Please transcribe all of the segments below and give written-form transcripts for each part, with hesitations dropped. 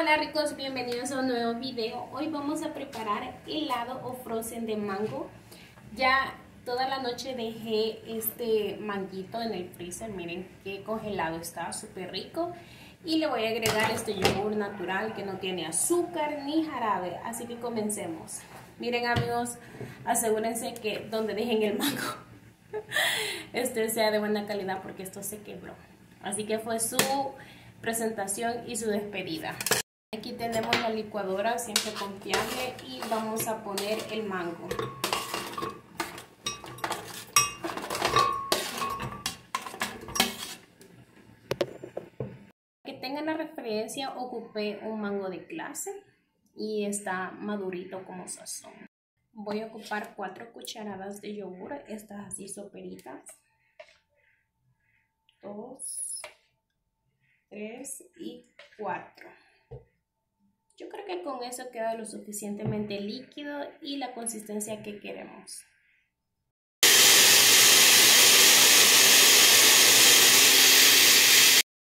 Hola ricos, bienvenidos a un nuevo video. Hoy vamos a preparar helado o frozen de mango. Ya toda la noche dejé este manguito en el freezer, miren qué congelado está, súper rico. Y le voy a agregar este yogur natural que no tiene azúcar ni jarabe, así que comencemos. Miren amigos, asegúrense que donde dejen el mango este sea de buena calidad porque esto se quebró. Así que fue su presentación y su despedida. Aquí tenemos la licuadora, siempre confiable, y vamos a poner el mango. Para que tengan la referencia, ocupé un mango de clase y está madurito como sazón. Voy a ocupar 4 cucharadas de yogur, estas así soperitas. 2, 3 y 4. Yo creo que con eso queda lo suficientemente líquido y la consistencia que queremos.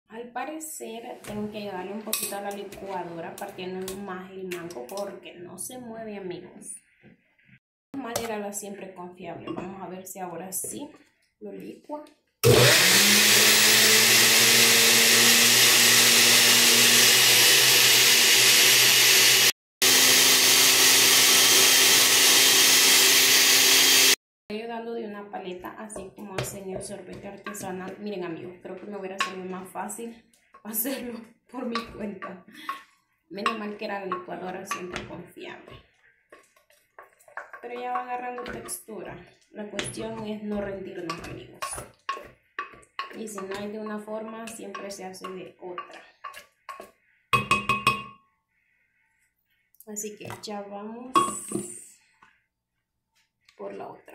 Al parecer tengo que darle un poquito a la licuadora partiendo más el mango porque no se mueve, amigos. Manera siempre confiable. Vamos a ver si ahora sí lo licua. De una paleta, así como hacen el sorbete artesanal. Miren amigos, creo que me hubiera salido más fácil hacerlo por mi cuenta. Menos mal que era la licuadora siempre confiable, pero ya va agarrando textura. La cuestión es no rendirnos, amigos, y si no hay de una forma siempre se hace de otra, así que ya vamos por la otra.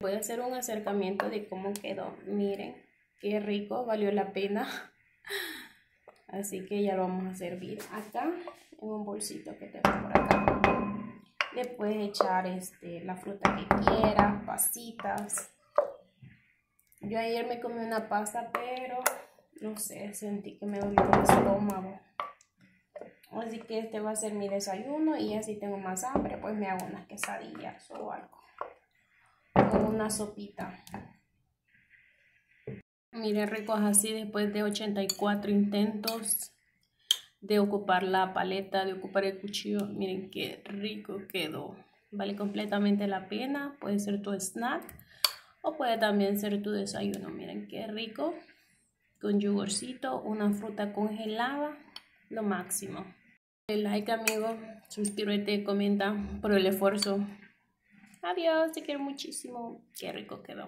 Voy a hacer un acercamiento de cómo quedó. Miren, qué rico, valió la pena. Así que ya lo vamos a servir acá en un bolsito que tengo por acá. Le puedes echar la fruta que quieras, pasitas. Yo ayer me comí una pasta, pero no sé, sentí que me dolió el estómago. Así que este va a ser mi desayuno y así tengo más hambre, pues me hago unas quesadillas o algo. O una sopita. Miren ricos, así después de 84 intentos de ocupar la paleta, de ocupar el cuchillo, miren qué rico quedó. Vale completamente la pena, puede ser tu snack. O puede también ser tu desayuno, miren qué rico, con yogurcito, una fruta congelada, lo máximo. Dale like amigos, suscríbete, comenta por el esfuerzo. Adiós, te quiero muchísimo, qué rico quedó.